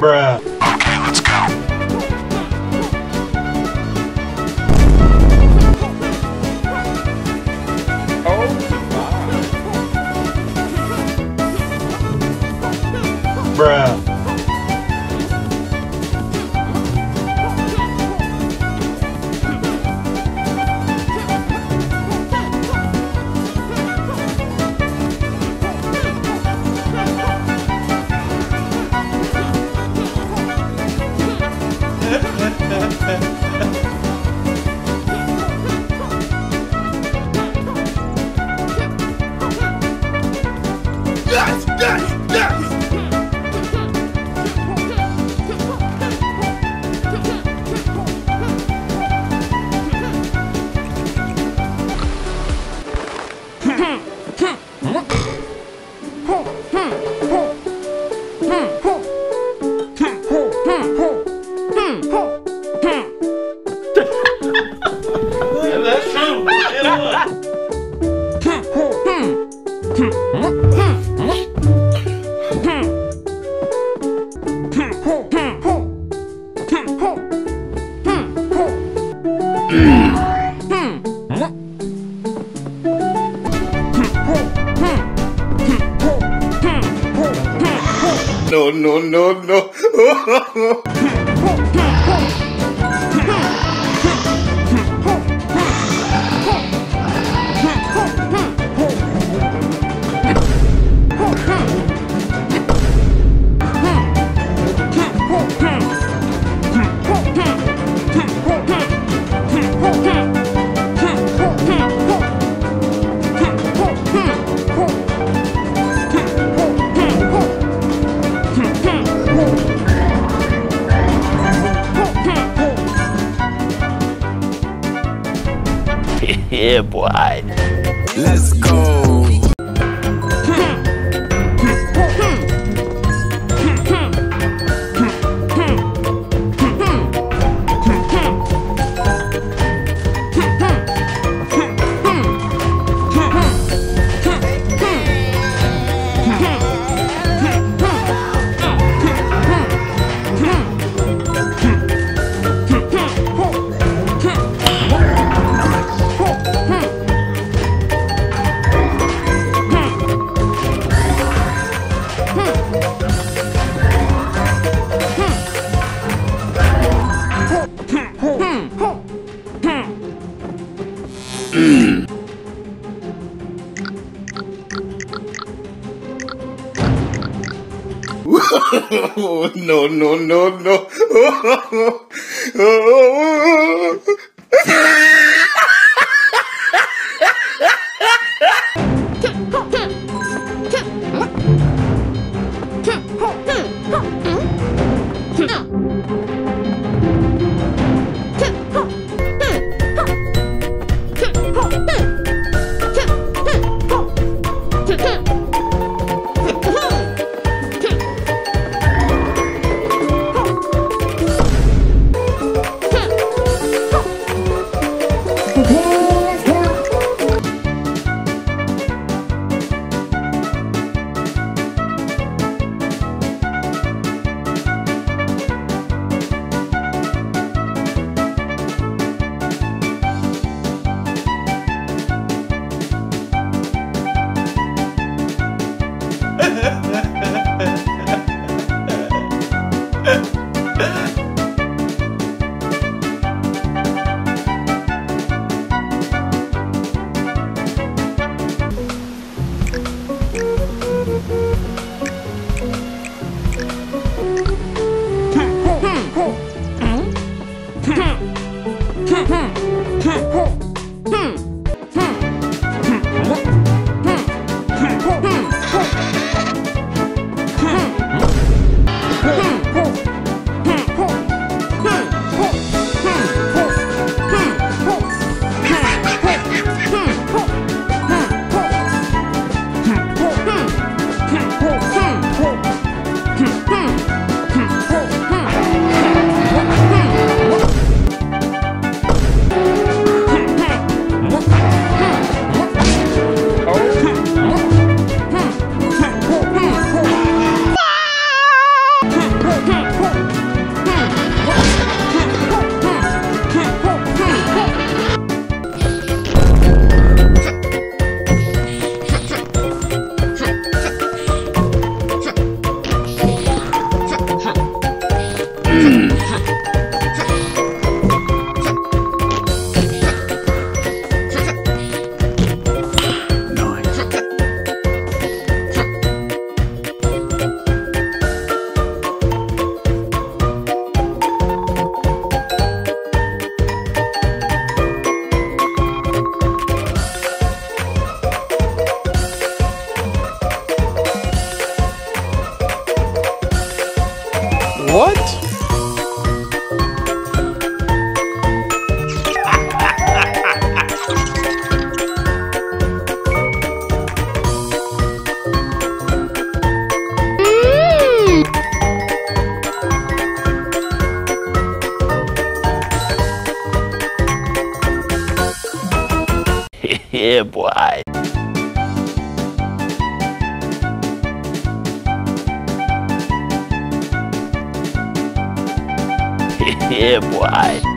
Bruh. Okay, let's go. Oh. Bruh. No. Yeah, boy. Let's go. No. Yeah, boy. Yeah, boy.